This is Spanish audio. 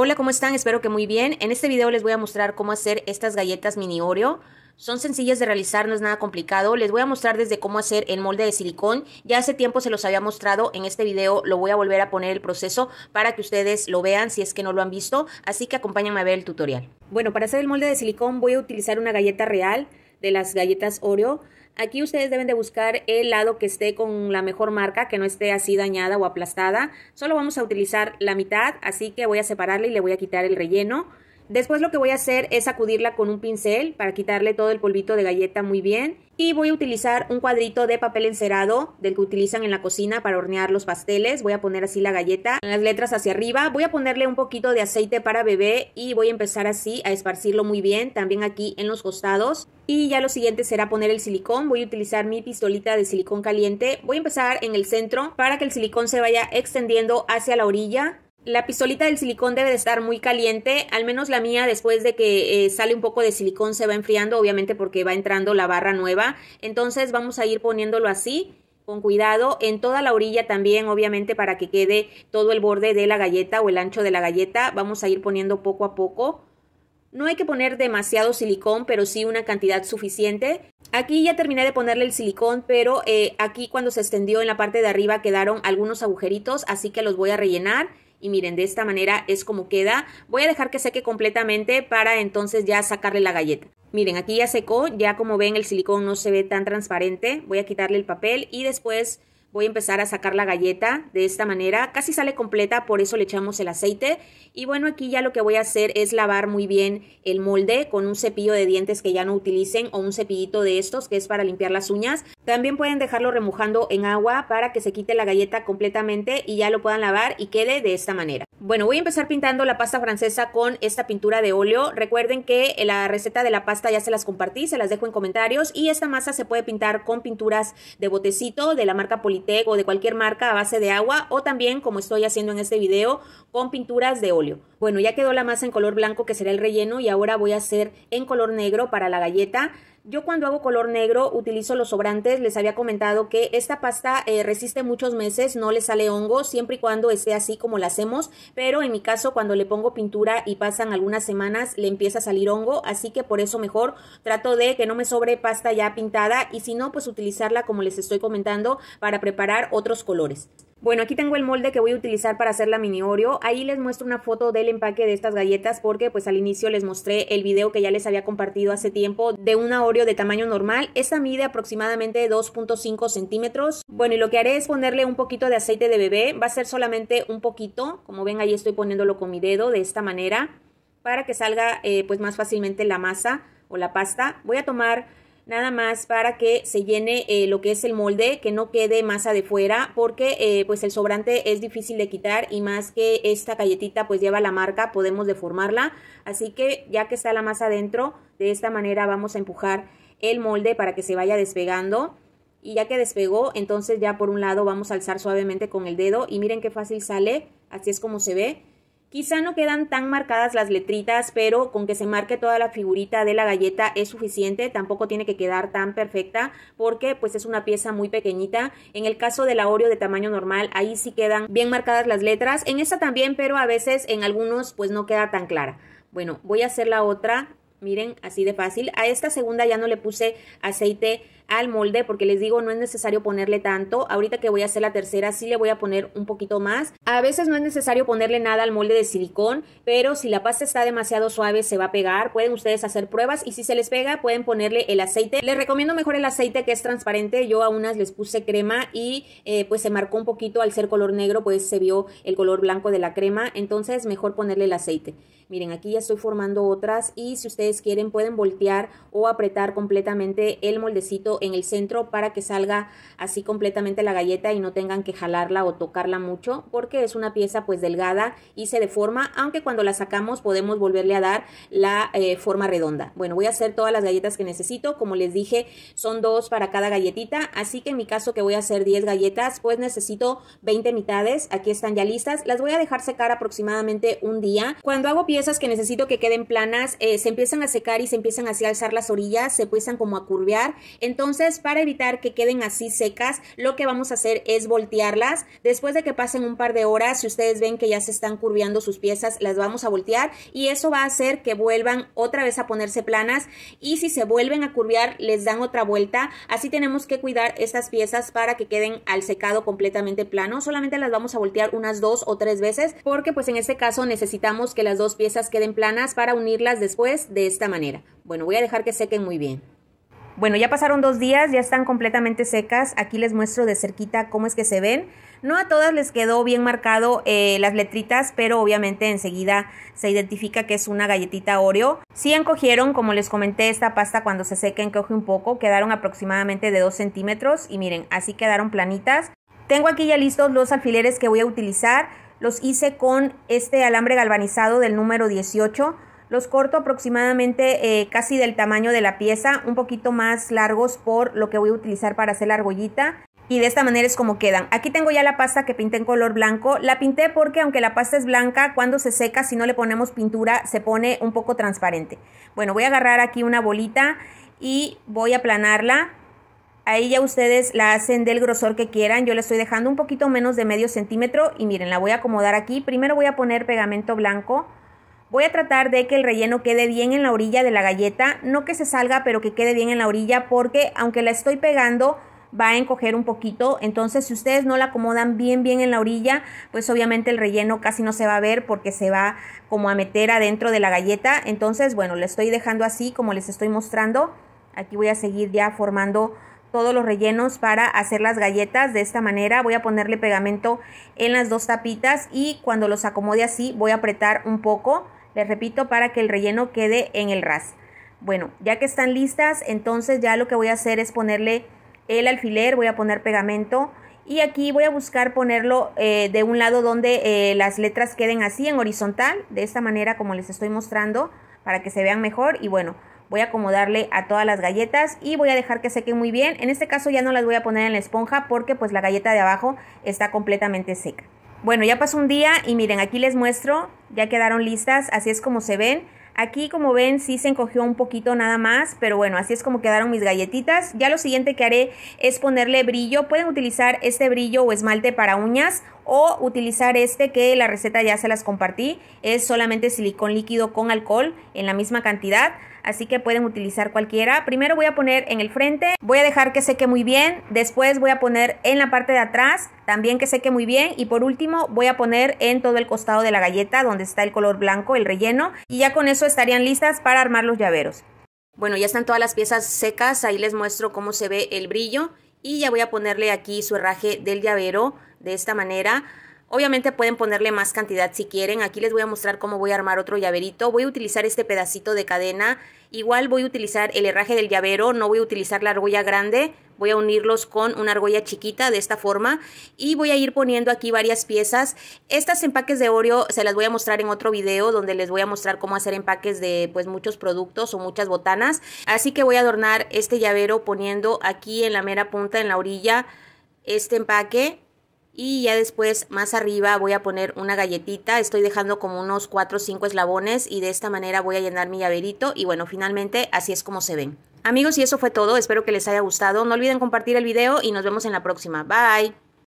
Hola, ¿cómo están? Espero que muy bien. En este video les voy a mostrar cómo hacer estas galletas mini Oreo. Son sencillas de realizar, no es nada complicado. Les voy a mostrar desde cómo hacer el molde de silicón. Ya hace tiempo se los había mostrado en este video. Lo voy a volver a poner el proceso para que ustedes lo vean si es que no lo han visto. Así que acompáñenme a ver el tutorial. Bueno, para hacer el molde de silicón voy a utilizar una galleta real de las galletas Oreo. Aquí ustedes deben de buscar el lado que esté con la mejor marca, que no esté así dañada o aplastada. Solo vamos a utilizar la mitad, así que voy a separarla y le voy a quitar el relleno. Después lo que voy a hacer es sacudirla con un pincel para quitarle todo el polvito de galleta muy bien. Y voy a utilizar un cuadrito de papel encerado del que utilizan en la cocina para hornear los pasteles. Voy a poner así la galleta, las letras hacia arriba. Voy a ponerle un poquito de aceite para bebé y voy a empezar así a esparcirlo muy bien, también aquí en los costados. Y ya lo siguiente será poner el silicón. Voy a utilizar mi pistolita de silicón caliente. Voy a empezar en el centro para que el silicón se vaya extendiendo hacia la orilla. La pistolita del silicón debe de estar muy caliente, al menos la mía después de que sale un poco de silicón se va enfriando, obviamente porque va entrando la barra nueva. Entonces vamos a ir poniéndolo así, con cuidado, en toda la orilla también, obviamente para que quede todo el borde de la galleta o el ancho de la galleta. Vamos a ir poniendo poco a poco. No hay que poner demasiado silicón, pero sí una cantidad suficiente. Aquí ya terminé de ponerle el silicón, pero aquí cuando se extendió en la parte de arriba quedaron algunos agujeritos, así que los voy a rellenar. Y miren, de esta manera es como queda. Voy a dejar que seque completamente para entonces ya sacarle la galleta. Miren, aquí ya secó, ya como ven el silicón no se ve tan transparente. Voy a quitarle el papel y después voy a empezar a sacar la galleta de esta manera. Casi sale completa, por eso le echamos el aceite. Y bueno, aquí ya lo que voy a hacer es lavar muy bien el molde con un cepillo de dientes que ya no utilicen o un cepillito de estos que es para limpiar las uñas. También pueden dejarlo remojando en agua para que se quite la galleta completamente y ya lo puedan lavar y quede de esta manera. Bueno, voy a empezar pintando la pasta francesa con esta pintura de óleo. Recuerden que la receta de la pasta ya se las compartí, se las dejo en comentarios. Y esta masa se puede pintar con pinturas de botecito de la marca Politec o de cualquier marca a base de agua, o también, como estoy haciendo en este video, con pinturas de óleo. Bueno, ya quedó la masa en color blanco que será el relleno y ahora voy a hacer en color negro para la galleta. Yo cuando hago color negro utilizo los sobrantes. Les había comentado que esta pasta resiste muchos meses, no le sale hongo, siempre y cuando esté así como la hacemos, pero en mi caso cuando le pongo pintura y pasan algunas semanas le empieza a salir hongo, así que por eso mejor trato de que no me sobre pasta ya pintada y si no, pues utilizarla como les estoy comentando para preparar otros colores. Bueno, aquí tengo el molde que voy a utilizar para hacer la mini Oreo. Ahí les muestro una foto del empaque de estas galletas porque pues al inicio les mostré el video que ya les había compartido hace tiempo de una Oreo de tamaño normal. Esta mide aproximadamente 2.5 centímetros. Bueno, y lo que haré es ponerle un poquito de aceite de bebé. Va a ser solamente un poquito. Como ven, ahí estoy poniéndolo con mi dedo de esta manera para que salga pues más fácilmente la masa o la pasta. Voy a tomar nada más para que se llene lo que es el molde, que no quede masa de fuera, porque pues el sobrante es difícil de quitar y más que esta galletita pues lleva la marca, podemos deformarla. Así que ya que está la masa adentro, de esta manera vamos a empujar el molde para que se vaya despegando. Y ya que despegó, entonces ya por un lado vamos a alzar suavemente con el dedo y miren qué fácil sale, así es como se ve. Quizá no quedan tan marcadas las letritas, pero con que se marque toda la figurita de la galleta es suficiente. Tampoco tiene que quedar tan perfecta porque pues es una pieza muy pequeñita. En el caso de la Oreo de tamaño normal, ahí sí quedan bien marcadas las letras. En esta también, pero a veces en algunos pues no queda tan clara. Bueno, voy a hacer la otra. Miren, así de fácil. A esta segunda ya no le puse aceite al molde porque les digo, no es necesario ponerle tanto. Ahorita que voy a hacer la tercera sí le voy a poner un poquito más. A veces no es necesario ponerle nada al molde de silicón, pero si la pasta está demasiado suave se va a pegar. Pueden ustedes hacer pruebas y si se les pega pueden ponerle el aceite. Les recomiendo mejor el aceite que es transparente. Yo a unas les puse crema y pues se marcó un poquito al ser color negro, pues se vio el color blanco de la crema. Entonces mejor ponerle el aceite. Miren, aquí ya estoy formando otras y si ustedes quieren pueden voltear o apretar completamente el moldecito en el centro para que salga así completamente la galleta y no tengan que jalarla o tocarla mucho porque es una pieza pues delgada y se deforma, aunque cuando la sacamos podemos volverle a dar la forma redonda. Bueno, voy a hacer todas las galletas que necesito. Como les dije, son 2 para cada galletita, así que en mi caso que voy a hacer 10 galletas pues necesito 20 mitades. Aquí están ya listas, las voy a dejar secar aproximadamente un día. Cuando hago piezas que necesito que queden planas se empiezan a secar y se empiezan así a alzar las orillas, se empiezan como a curvear, entonces Entonces, para evitar que queden así secas, lo que vamos a hacer es voltearlas. Después de que pasen un par de horas, si ustedes ven que ya se están curviando sus piezas, las vamos a voltear y eso va a hacer que vuelvan otra vez a ponerse planas, y si se vuelven a curviar, les dan otra vuelta. Así tenemos que cuidar estas piezas para que queden al secado completamente plano. Solamente las vamos a voltear unas 2 o 3 veces, porque pues en este caso necesitamos que las dos piezas queden planas para unirlas después de esta manera. Bueno, voy a dejar que sequen muy bien. Bueno, ya pasaron 2 días, ya están completamente secas. Aquí les muestro de cerquita cómo es que se ven. No a todas les quedó bien marcado las letritas, pero obviamente enseguida se identifica que es una galletita Oreo. Sí encogieron, como les comenté, esta pasta cuando se seca encoge un poco. Quedaron aproximadamente de 2 centímetros y miren, así quedaron planitas. Tengo aquí ya listos los alfileres que voy a utilizar. Los hice con este alambre galvanizado del número 18. Los corto aproximadamente casi del tamaño de la pieza, un poquito más largos por lo que voy a utilizar para hacer la argollita. Y de esta manera es como quedan. Aquí tengo ya la pasta que pinté en color blanco. La pinté porque aunque la pasta es blanca, cuando se seca, si no le ponemos pintura, se pone un poco transparente. Bueno, voy a agarrar aquí una bolita y voy a aplanarla. Ahí ya ustedes la hacen del grosor que quieran. Yo la estoy dejando un poquito menos de medio centímetro. Y miren, la voy a acomodar aquí. Primero voy a poner pegamento blanco. Voy a tratar de que el relleno quede bien en la orilla de la galleta, no que se salga, pero que quede bien en la orilla, porque aunque la estoy pegando va a encoger un poquito. Entonces si ustedes no la acomodan bien en la orilla, pues obviamente el relleno casi no se va a ver porque se va como a meter adentro de la galleta. Entonces bueno, la estoy dejando así como les estoy mostrando. Aquí voy a seguir ya formando todos los rellenos para hacer las galletas. De esta manera voy a ponerle pegamento en las dos tapitas y cuando los acomode así voy a apretar un poco. Les repito, para que el relleno quede en el ras. Bueno, ya que están listas, entonces ya lo que voy a hacer es ponerle el alfiler, voy a poner pegamento y aquí voy a buscar ponerlo de un lado donde las letras queden así en horizontal, de esta manera como les estoy mostrando, para que se vean mejor. Y bueno, voy a acomodarle a todas las galletas y voy a dejar que sequen muy bien. En este caso ya no las voy a poner en la esponja porque pues la galleta de abajo está completamente seca. Bueno, ya pasó un día y miren, aquí les muestro, ya quedaron listas, así es como se ven. Aquí como ven sí se encogió un poquito nada más, pero bueno, así es como quedaron mis galletitas. Ya lo siguiente que haré es ponerle brillo. Pueden utilizar este brillo o esmalte para uñas o utilizar este que la receta ya se las compartí. Es solamente silicón líquido con alcohol en la misma cantidad, así que pueden utilizar cualquiera. Primero voy a poner en el frente, voy a dejar que seque muy bien, después voy a poner en la parte de atrás, también que seque muy bien, y por último voy a poner en todo el costado de la galleta donde está el color blanco, el relleno, y ya con eso estarían listas para armar los llaveros. Bueno, ya están todas las piezas secas, ahí les muestro cómo se ve el brillo y ya voy a ponerle aquí su herraje del llavero de esta manera. Obviamente pueden ponerle más cantidad si quieren. Aquí les voy a mostrar cómo voy a armar otro llaverito. Voy a utilizar este pedacito de cadena. Igual voy a utilizar el herraje del llavero, no voy a utilizar la argolla grande. Voy a unirlos con una argolla chiquita de esta forma y voy a ir poniendo aquí varias piezas. Estas empaques de Oreo se las voy a mostrar en otro video donde les voy a mostrar cómo hacer empaques de pues muchos productos o muchas botanas. Así que voy a adornar este llavero poniendo aquí en la mera punta, en la orilla, este empaque. Y ya después más arriba voy a poner una galletita, estoy dejando como unos 4 o 5 eslabones y de esta manera voy a llenar mi llaverito y bueno, finalmente así es como se ven. Amigos, y eso fue todo, espero que les haya gustado, no olviden compartir el video y nos vemos en la próxima. Bye.